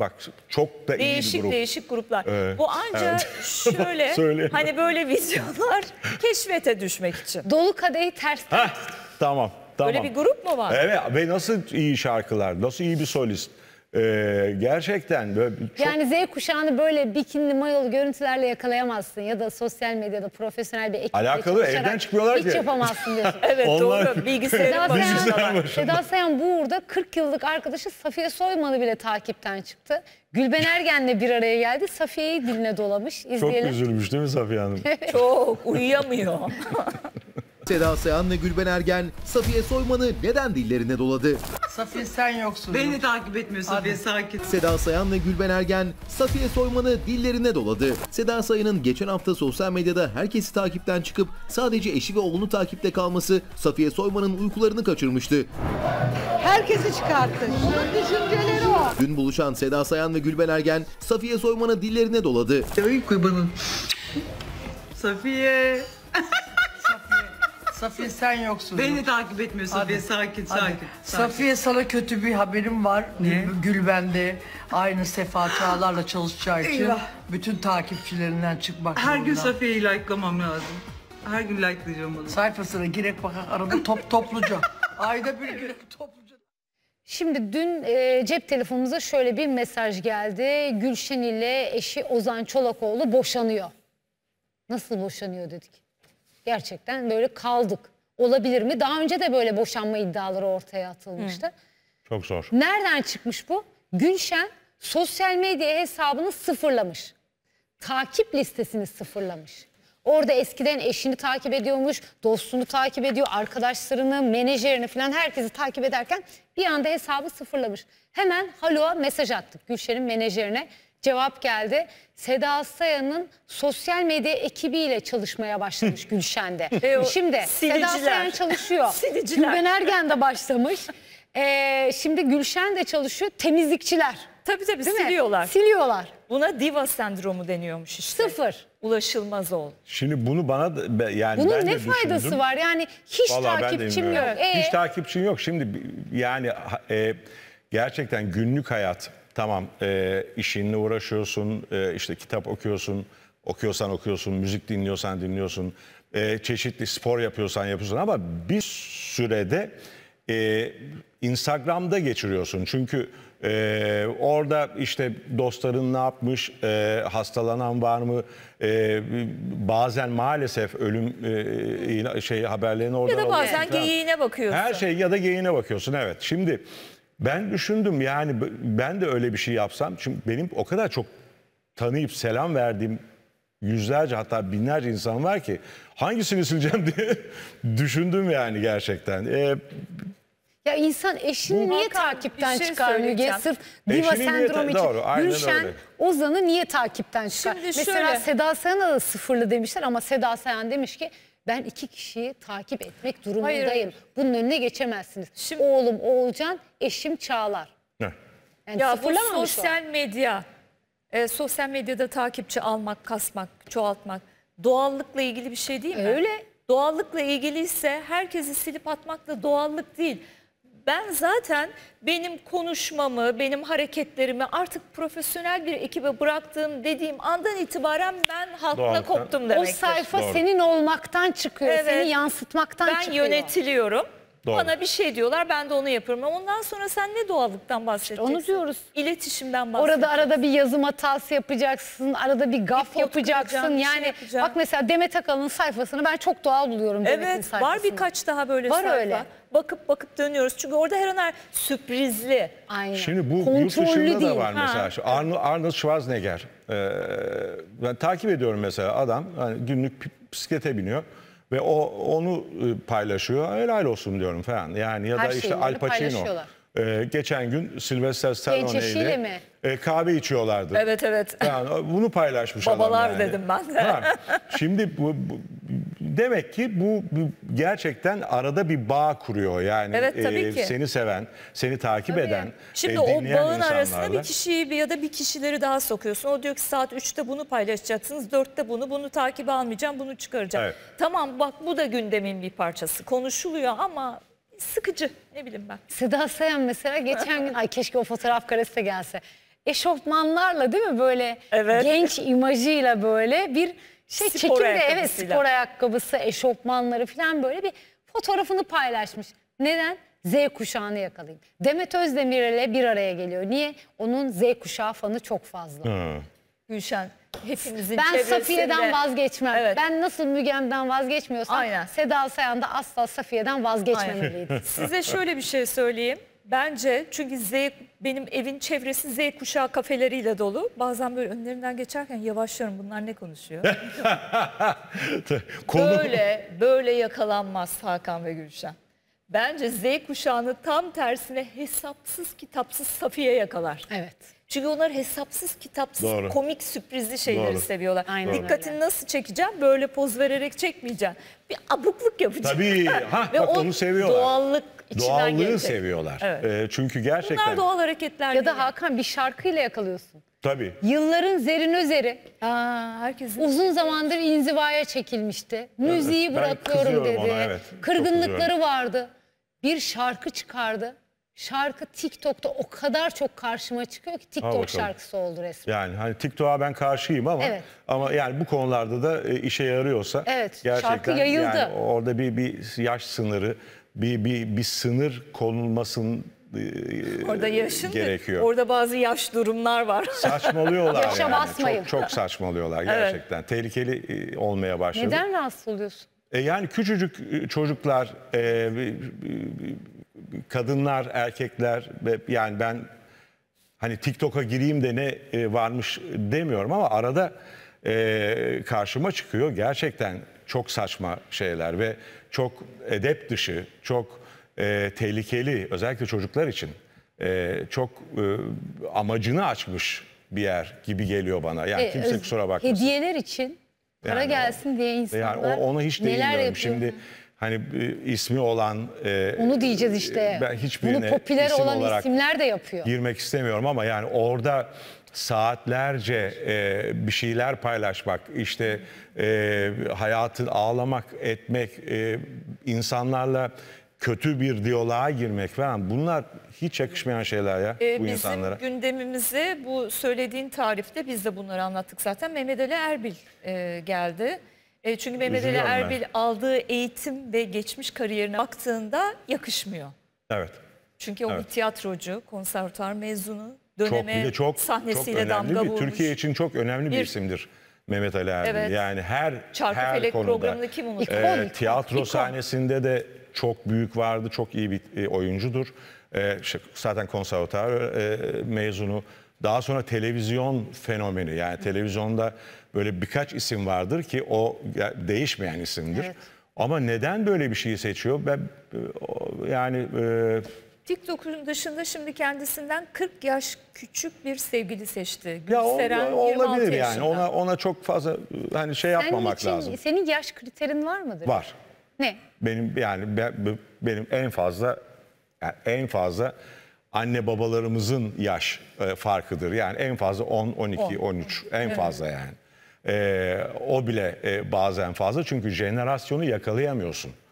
Bak çok da değişik, iyi bir grup. Değişik gruplar. Evet. Bu anca evet. Şöyle hani böyle vizyonlar keşfete düşmek için. Dolu kadehi tersten. Tamam. Tamam. Böyle bir grup mu var? Evet ve nasıl iyi şarkılar, nasıl iyi bir solist. Gerçekten böyle çok... Yani Z kuşağını böyle bikinli mayolu görüntülerle yakalayamazsın ya da sosyal medyada profesyonel bir ekiple alakalı evden çıkmıyorlar ki. Hiç yapamazsın diyorsun. Evet onlar... doğru. Bilgisayarın başında. Seda Sayan bu uğurda 40 yıllık arkadaşı Safiye Soyman'ı bile takipten çıktı. Gülben Ergen'le bir araya geldi. Safiye'yi diline dolamış. İzleyelim. Çok üzülmüş değil mi Safiye Hanım? Çok uyuyamıyor. Seda Sayan ve Gülben Ergen Safiye Soyman'ı neden dillerine doladı? Safiye sen yoksun. Beni takip etmiyorsun. Safiye sakin. Seda Sayan ve Gülben Ergen Safiye Soyman'ı dillerine doladı. Seda Sayan'ın geçen hafta sosyal medyada herkesi takipten çıkıp sadece eşi ve oğlunu takipte kalması Safiye Soyman'ın uykularını kaçırmıştı. Herkesi çıkarttı. Düşünceleri o. Dün buluşan Seda Sayan ve Gülben Ergen Safiye Soyman'ı dillerine doladı. Uyku bana. Safiye. Safiye sen yoksun. Beni takip etmiyorsun. Safiye sakin. Safiye sana kötü bir haberim var. Ne? Gülben'de aynı Sefa Çağlar'la çalışacağı için bütün takipçilerinden çıkmak zorunda. Her gün Safiye'yi like'lamam lazım. Her gün like'layacağım onu. Sayfasına girek bakak arada topluca. Ayda bir gün topluca. Şimdi dün cep telefonumuza şöyle bir mesaj geldi. Gülşen ile eşi Ozan Çolakoğlu boşanıyor. Nasıl boşanıyor dedik. Gerçekten böyle kaldık. Olabilir mi? Daha önce de böyle boşanma iddiaları ortaya atılmıştı. Hı. Çok zor. Nereden çıkmış bu? Gülşen sosyal medya hesabını sıfırlamış. Takip listesini sıfırlamış. Orada eskiden eşini takip ediyormuş, dostunu takip ediyor, arkadaşlarını, menajerini falan herkesi takip ederken bir anda hesabı sıfırlamış. Hemen Halo'a mesaj attık Gülşen'in menajerine. Cevap geldi. Seda Sayan'ın sosyal medya ekibiyle çalışmaya başlamış Gülşen'de. Şimdi Seda Sayan çalışıyor. Gülben Ergen de başlamış. Şimdi Gülşen de çalışıyor. Temizlikçiler. Tabii değil siliyorlar. Mi? Siliyorlar. Buna diva sendromu deniyormuş işte. Sıfır. Ulaşılmaz ol. Şimdi bunu bana da, yani bunun ben ne faydası düşündüm. Var? Yani hiç vallahi takipçim yok. Hiç takipçim yok. Şimdi yani gerçekten günlük hayat. Tamam işinle uğraşıyorsun, işte kitap okuyorsan okuyorsun, müzik dinliyorsan, çeşitli spor yapıyorsan ama bir sürede Instagram'da geçiriyorsun. Çünkü orada işte dostların ne yapmış, hastalanan var mı, bazen maalesef ölüm haberlerini oradan alıyorsun. Ya da bazen geyiğine bakıyorsun. Her şey ya da geyiğine bakıyorsun evet. Şimdi... Ben düşündüm yani ben de öyle bir şey yapsam. Çünkü benim o kadar çok tanıyıp selam verdiğim yüzlerce hatta binlerce insan var ki hangisini sileceğim diye düşündüm yani gerçekten. Ya insan eşini niye takipten çıkarmıyor? Sırf diva sendromu için. Gülşen Ozan'ı niye takipten çıkar? Mesela Seda Sayan'a da sıfırlı demişler ama Seda Sayan demiş ki ben 2 kişiyi takip etmek durumundayım. Hayır. Bunun önüne geçemezsiniz. Şimdi, oğlum Oğulcan, eşim Çağlar. Ne? Yani ya bu sosyal medya, sosyal medyada takipçi almak, kasmak, çoğaltmak doğallıkla ilgili bir şey değil mi? Öyle. Doğallıkla ilgiliyse herkesi silip atmak da doğallık değil. Ben zaten benim konuşmamı, benim hareketlerimi artık profesyonel bir ekibe bıraktığım dediğim andan itibaren ben halkla koptum demektir. O sayfa senin olmaktan çıkıyor, seni yansıtmaktan çıkıyor. Ben yönetiliyorum. Doğru. Bana bir şey diyorlar, ben de onu yapıyorum. Ondan sonra sen ne doğallıktan bahsedeceksin? Onu diyoruz. İletişimden bahsedeceksin. Orada arada bir yazım hatası yapacaksın, arada bir gaf yapacaksın. Yani şey bak mesela Demet Akal'ın sayfasını ben çok doğal buluyorum. Evet, var birkaç daha böyle var sayfa. Var öyle. Bakıp dönüyoruz. Çünkü orada her an sürprizli. Aynen. Şimdi bu kontrollü yurt da var mesela. Arnold Schwarzenegger. Ben takip ediyorum mesela adam yani günlük bisiklete biniyor. Ve onu paylaşıyor. Helal olsun diyorum falan. Yani ya da işte Al Pacino. Geçen gün Silvestre Stallone ile kahve içiyorlardı. Evet. Yani bunu paylaşmış babalar adam yani. Dedim ben de. Ha, şimdi bu demek ki bu gerçekten arada bir bağ kuruyor. Yani evet, seni seven, seni takip eden, şimdi o bağın arasına bir kişiyi ya da bir kişileri daha sokuyorsun. O diyor ki saat 3'te bunu paylaşacaksınız, 4'te bunu takibe almayacağım, bunu çıkaracağım. Evet. Tamam bak bu da gündemin bir parçası. Konuşuluyor ama... Sıkıcı ne bileyim ben. Seda Sayan mesela geçen gün ay keşke o fotoğraf karesi de gelse. eşofmanlarla değil mi böyle evet. genç imajıyla böyle bir şey çekimde evet spor ayakkabısı, eşofmanları falan böyle bir fotoğrafını paylaşmış. Neden? Z kuşağını yakalayayım. Demet Özdemir'le bir araya geliyor. Niye? Onun Z kuşağı fanı çok fazla. Hmm. Gülşen hepimizin ben çevresinde... Safiye'den vazgeçmem. Evet. Ben nasıl Mügem'den vazgeçmiyorsam aynen. Seda Sayan da asla Safiye'den vazgeçmemeliydi. Size şöyle bir şey söyleyeyim. Bence çünkü Z, benim evin çevresi Z kuşağı kafeleriyle dolu. Bazen böyle önlerinden geçerken yavaşlarım, bunlar ne konuşuyor? Böyle böyle yakalanmaz Hakan ve Gülşen. Bence Z kuşağını tam tersine hesapsız kitapsız Safiye yakalar. Evet. Çünkü onlar hesapsız kitapsız doğru. komik sürprizli şeyleri doğru. seviyorlar. Aynen dikkatini öyle. Nasıl çekeceğim? Böyle poz vererek çekmeyeceğim. Bir abukluk yapacağım. Tabii. Ha, ve bak, onu seviyorlar. Doğallık içinden doğallığı gelecek. Seviyorlar. Evet. Çünkü gerçekten. Bunlar doğal hareketler. Ya da Hakan bir şarkıyla yakalıyorsun. Tabii. Yılların Zerin Özer'i. Aa, herkesin. Uzun zamandır inzivaya çekilmişti. Müziği evet, bırakıyorum dedi. Ona, evet. Kırgınlıkları vardı. Bir şarkı çıkardı. Şarkı TikTok'ta o kadar çok karşıma çıkıyor ki TikTok şarkısı oldu resmen. Yani hani TikTok'a ben karşıyım ama evet. ama yani bu konularda da işe yarıyorsa evet, gerçekten şarkı yayıldı. Yani orada bir yaş sınırı, bir sınır konulmasının orada yaşın gerekiyor. Orada bazı yaş durumlar var. Saçmalıyorlar yani. Çok saçmalıyorlar gerçekten. Evet. Tehlikeli olmaya başladı. Neden rahatsız oluyorsun? Yani küçücük çocuklar, kadınlar, erkekler, yani ben hani TikTok'a gireyim de ne varmış demiyorum ama arada karşıma çıkıyor gerçekten çok saçma şeyler ve çok edep dışı, çok tehlikeli, özellikle çocuklar için çok amacını açmış bir yer gibi geliyor bana. Yani kimse kusura bakmasın. Hediyeler için para yani gelsin diye insanlar yani ona hiç değinmiyorum şimdi. Hani ismi olan... onu diyeceğiz işte. Ben hiçbirine bunu popüler olan isimler de yapıyor. Girmek istemiyorum ama yani orada saatlerce bir şeyler paylaşmak, işte hayatın ağlamak, etmek, insanlarla kötü bir diyaloğa girmek falan, bunlar hiç yakışmayan şeyler ya bu bizim insanlara. Bizim gündemimizi bu söylediğin tarifte biz de bunları anlattık zaten. Mehmet Ali Erbil geldi. Çünkü Mehmet Ali Erbil aldığı eğitim ve geçmiş kariyerine baktığında yakışmıyor. Evet. Çünkü o evet. bir tiyatrocu, konservatuar mezunu, döneme çok sahnesiyle çok damga vurmuş. Türkiye için çok önemli bir isimdir Mehmet Ali Erbil. Evet. Yani her konuda. Kim tiyatro sahnesinde de çok büyük vardı, çok iyi bir oyuncudur. Zaten konservatuar mezunu. Daha sonra televizyon fenomeni, yani televizyonda böyle birkaç isim vardır ki o değişmeyen isimdir. Evet. Ama neden böyle bir şeyi seçiyor? Ben yani TikTok'un dışında şimdi kendisinden 40 yaş küçük bir sevgili seçti. Gülseren, olabilir yani. Ona çok fazla hani şey yapmamak lazım. Senin yaş kriterin var mıdır? Var. Ne? Benim yani benim en fazla anne babalarımızın yaş farkıdır. Yani en fazla 10, 12, 13 en fazla yani. O bile bazen fazla çünkü jenerasyonu yakalayamıyorsun.